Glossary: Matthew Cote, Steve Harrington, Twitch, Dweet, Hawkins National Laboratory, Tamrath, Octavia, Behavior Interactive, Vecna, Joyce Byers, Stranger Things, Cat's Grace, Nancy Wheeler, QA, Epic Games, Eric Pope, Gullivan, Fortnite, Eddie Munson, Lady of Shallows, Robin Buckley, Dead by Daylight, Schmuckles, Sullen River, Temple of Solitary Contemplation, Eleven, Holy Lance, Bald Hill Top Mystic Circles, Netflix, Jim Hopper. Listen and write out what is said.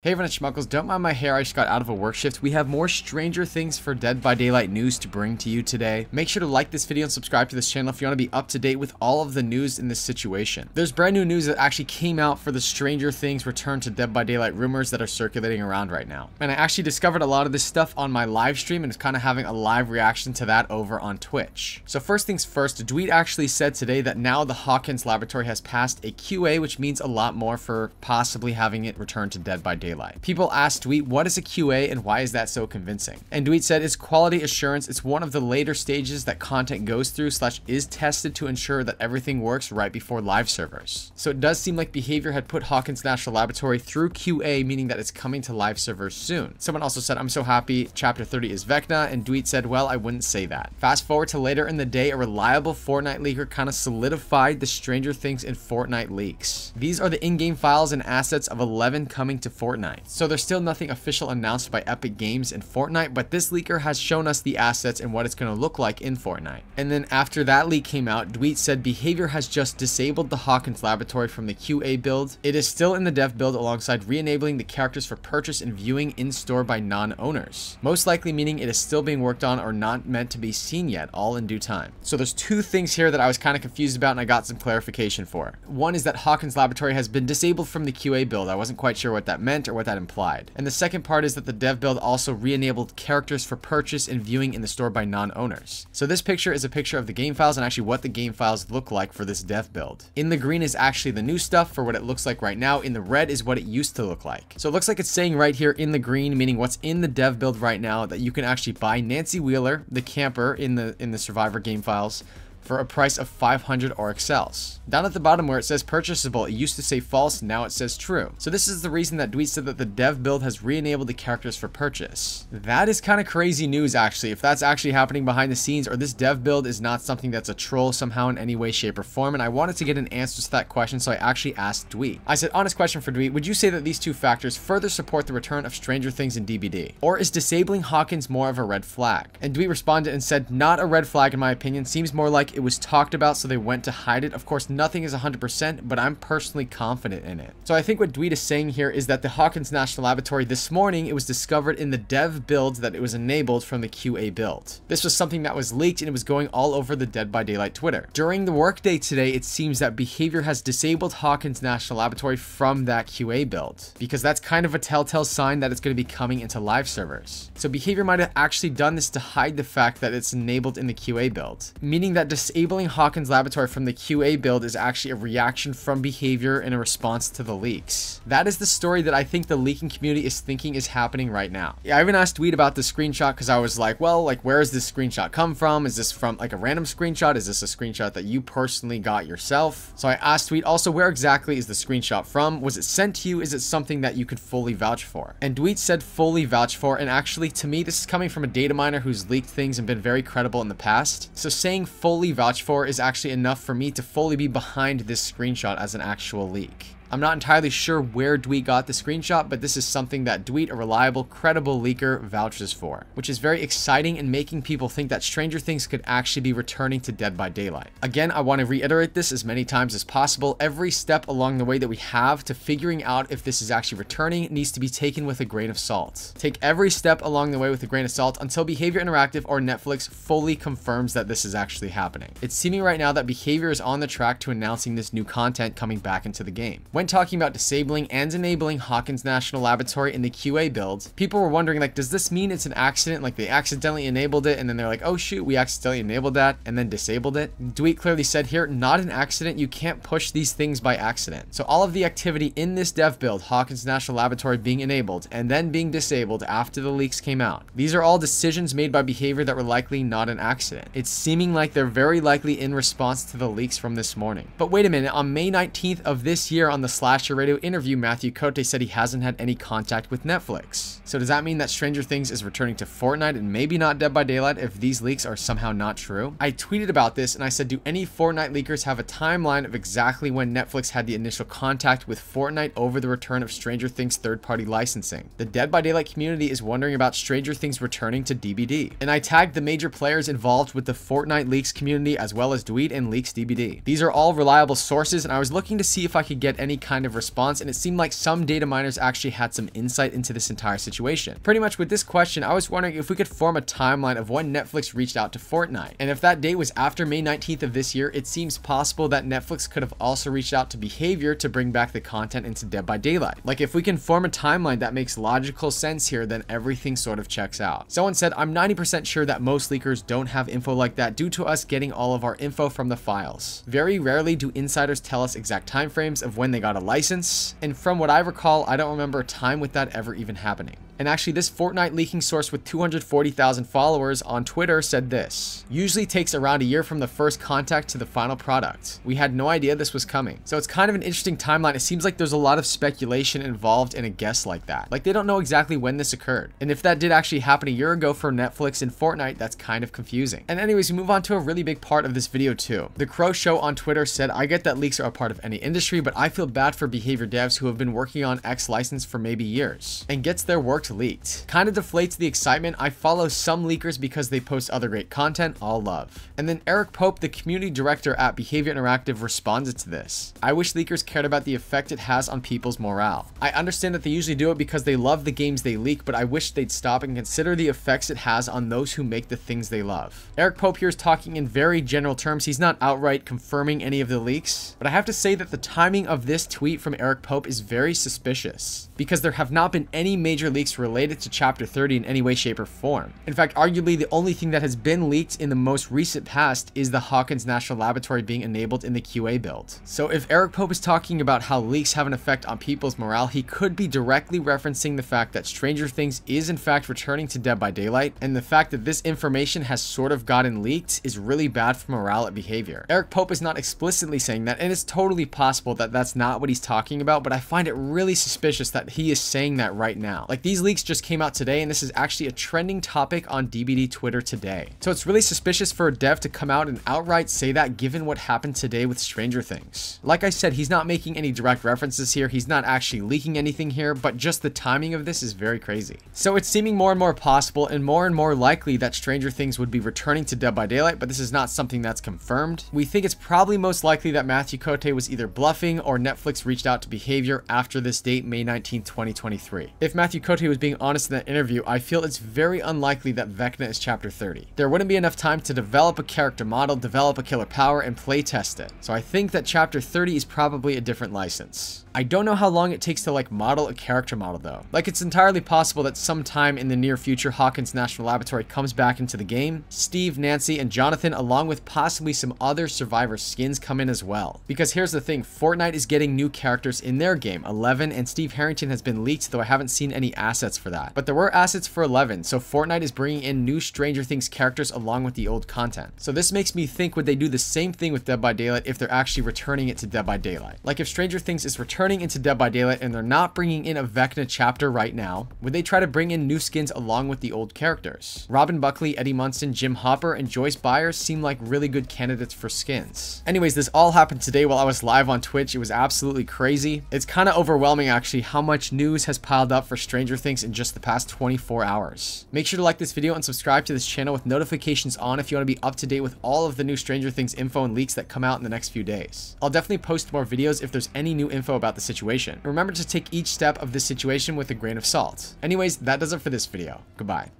Hey everyone, it's Schmuckles. Don't mind my hair, I just got out of a work shift. We have more Stranger Things for Dead by Daylight news to bring to you today. Make sure to like this video and subscribe to this channel if you want to be up to date with all of the news in this situation. There's brand new news that actually came out for the Stranger Things Return to Dead by Daylight rumors that are circulating around right now. And I actually discovered a lot of this stuff on my live stream and is kind of having a live reaction to that over on Twitch. So first things first, Dweet actually said today that now the Hawkins Laboratory has passed a QA, which means a lot more for possibly having it return to Dead by Daylight. People asked Dweet, what is a QA and why is that so convincing? And Dweet said, it's quality assurance. It's one of the later stages that content goes through / is tested to ensure that everything works right before live servers. So it does seem like Behavior had put Hawkins National Laboratory through QA, meaning that it's coming to live servers soon. Someone also said, I'm so happy chapter 30 is Vecna. And Dweet said, well, I wouldn't say that. Fast forward to later in the day, a reliable Fortnite leaker kind of solidified the Stranger Things and Fortnite leaks. These are the in-game files and assets of Eleven coming to Fortnite. So there's still nothing official announced by Epic Games and Fortnite, but this leaker has shown us the assets and what it's going to look like in Fortnite. And then after that leak came out, Dweet said Behavior has just disabled the Hawkins Laboratory from the QA build. It is still in the dev build alongside re-enabling the characters for purchase and viewing in store by non-owners. Most likely meaning it is still being worked on or not meant to be seen yet, all in due time. So there's two things here that I was kind of confused about and I got some clarification for. One is that Hawkins Laboratory has been disabled from the QA build. I wasn't quite sure what that meant or what that implied. And the second part is that the dev build also re-enabled characters for purchase and viewing in the store by non-owners. So this picture is a picture of the game files and actually what the game files look like for this dev build. In the green is actually the new stuff for what it looks like right now. In the red is what it used to look like. So it looks like it's saying right here in the green, meaning what's in the dev build right now, that you can actually buy Nancy Wheeler, the camper in the Survivor game files, for a price of 500 RXLs. Down at the bottom where it says purchasable, it used to say false, now it says true. So this is the reason that Dweet said that the dev build has re-enabled the characters for purchase. That is kind of crazy news actually, if that's actually happening behind the scenes or this dev build is not something that's a troll somehow in any way, shape, or form. And I wanted to get an answer to that question, so I actually asked Dweet. I said, honest question for Dweet, would you say that these two factors further support the return of Stranger Things and DBD? Or is disabling Hawkins more of a red flag? And Dweet responded and said, not a red flag in my opinion, seems more like it was talked about so they went to hide it. Of course, nothing is 100%, but I'm personally confident in it. So I think what Dweet is saying here is that the Hawkins National Laboratory this morning, it was discovered in the dev build that it was enabled from the QA build. This was something that was leaked and it was going all over the Dead by Daylight Twitter. During the workday today, it seems that Behavior has disabled Hawkins National Laboratory from that QA build because that's kind of a telltale sign that it's going to be coming into live servers. So Behavior might have actually done this to hide the fact that it's enabled in the QA build, meaning that disabling Hawkins Laboratory from the QA build is actually a reaction from Behavior in a response to the leaks. That is the story that I think the leaking community is thinking is happening right now. Yeah, I even asked Dweet about the screenshot because I was like, well, like, where is this screenshot come from? Is this from like a random screenshot? Is this a screenshot that you personally got yourself? So I asked Dweet also, where exactly is the screenshot from? Was it sent to you? Is it something that you could fully vouch for? And Dweet said fully vouch for, and actually to me, this is coming from a data miner who's leaked things and been very credible in the past. So saying fully vouch for is actually enough for me to fully be behind this screenshot as an actual leak. I'm not entirely sure where Dweet got the screenshot, but this is something that Dweet, a reliable, credible leaker, vouches for, which is very exciting and making people think that Stranger Things could actually be returning to Dead by Daylight. Again, I want to reiterate this as many times as possible. Every step along the way that we have to figuring out if this is actually returning needs to be taken with a grain of salt. Take every step along the way with a grain of salt until Behavior Interactive or Netflix fully confirms that this is actually happening. It's seeming right now that Behavior is on the track to announcing this new content coming back into the game. When talking about disabling and enabling Hawkins National Laboratory in the QA build, people were wondering, like, does this mean it's an accident? Like, they accidentally enabled it and then they're like, oh shoot, we accidentally enabled that and then disabled it. Dweet clearly said here, not an accident. You can't push these things by accident. So all of the activity in this dev build, Hawkins National Laboratory being enabled and then being disabled after the leaks came out, these are all decisions made by Behavior that were likely not an accident. It's seeming like they're very likely in response to the leaks from this morning. But wait a minute, on May 19th of this year, on the Slasher Radio interview, Matthew Cote said he hasn't had any contact with Netflix. So does that mean that Stranger Things is returning to Fortnite and maybe not Dead by Daylight if these leaks are somehow not true? I tweeted about this and I said, do any Fortnite leakers have a timeline of exactly when Netflix had the initial contact with Fortnite over the return of Stranger Things third-party licensing? The Dead by Daylight community is wondering about Stranger Things returning to DBD. And I tagged the major players involved with the Fortnite leaks community as well as Dweet and Leaks DBD. These are all reliable sources and I was looking to see if I could get any kind of response, and it seemed like some data miners actually had some insight into this entire situation. Pretty much with this question, I was wondering if we could form a timeline of when Netflix reached out to Fortnite. And if that date was after May 19th of this year, it seems possible that Netflix could have also reached out to Behavior to bring back the content into Dead by Daylight. Like, if we can form a timeline that makes logical sense here, then everything sort of checks out. Someone said, I'm 90% sure that most leakers don't have info like that due to us getting all of our info from the files. Very rarely do insiders tell us exact timeframes of when they got a license, and from what I recall, I don't remember a time with that ever even happening. And actually, this Fortnite leaking source with 240,000 followers on Twitter said this: usually takes around a year from the first contact to the final product. We had no idea this was coming. So it's kind of an interesting timeline. It seems like there's a lot of speculation involved in a guess like that. Like, they don't know exactly when this occurred. And if that did actually happen a year ago for Netflix and Fortnite, that's kind of confusing. And anyways, we move on to a really big part of this video too. The Crow Show on Twitter said, I get that leaks are a part of any industry, but I feel bad for behavior devs who have been working on X license for maybe years and gets their work leaked. Kind of deflates the excitement. I follow some leakers because they post other great content. All love. And then Eric Pope, the community director at Behavior Interactive, responded to this. I wish leakers cared about the effect it has on people's morale. I understand that they usually do it because they love the games they leak, but I wish they'd stop and consider the effects it has on those who make the things they love. Eric Pope here is talking in very general terms. He's not outright confirming any of the leaks, but I have to say that the timing of this tweet from Eric Pope is very suspicious because there have not been any major leaks related to Chapter 30 in any way, shape, or form. In fact, arguably the only thing that has been leaked in the most recent past is the Hawkins National Laboratory being enabled in the QA build. So if Eric Pope is talking about how leaks have an effect on people's morale, he could be directly referencing the fact that Stranger Things is in fact returning to Dead by Daylight, and the fact that this information has sort of gotten leaked is really bad for morale at Behavior. Eric Pope is not explicitly saying that, and it's totally possible that that's not what he's talking about, but I find it really suspicious that he is saying that right now. Like, these leaks just came out today, and this is actually a trending topic on DBD Twitter today. So it's really suspicious for a dev to come out and outright say that, given what happened today with Stranger Things. Like I said, he's not making any direct references here. He's not actually leaking anything here, but just the timing of this is very crazy. So it's seeming more and more possible and more likely that Stranger Things would be returning to Dead by Daylight, but this is not something that's confirmed. We think it's probably most likely that Matthew Cote was either bluffing or Netflix reached out to Behavior after this date, May 19, 2023. If Matthew Cote was being honest in that interview, I feel it's very unlikely that Vecna is Chapter 30. There wouldn't be enough time to develop a character model, develop a killer power, and play test it. So I think that Chapter 30 is probably a different license. I don't know how long it takes to like model a character model though. Like, it's entirely possible that sometime in the near future, Hawkins National Laboratory comes back into the game. Steve, Nancy, and Jonathan, along with possibly some other survivor skins, come in as well. Because here's the thing, Fortnite is getting new characters in their game. 11 and Steve Harrington has been leaked, though I haven't seen any assets for that, but there were assets for 11. So Fortnite is bringing in new Stranger Things characters along with the old content. So this makes me think, would they do the same thing with Dead by Daylight if they're actually returning it to Dead by Daylight? Like, if Stranger Things is returning into Dead by Daylight and they're not bringing in a Vecna chapter right now, would they try to bring in new skins along with the old characters? Robin Buckley, Eddie Munson, Jim Hopper, and Joyce Byers seem like really good candidates for skins. Anyways, this all happened today while I was live on Twitch. It was absolutely crazy. It's kind of overwhelming actually how much news has piled up for Stranger Things in just the past 24 hours. Make sure to like this video and subscribe to this channel with notifications on if you want to be up to date with all of the new Stranger Things info and leaks that come out in the next few days. I'll definitely post more videos if there's any new info about the situation. And remember to take each step of this situation with a grain of salt. Anyways, that does it for this video. Goodbye.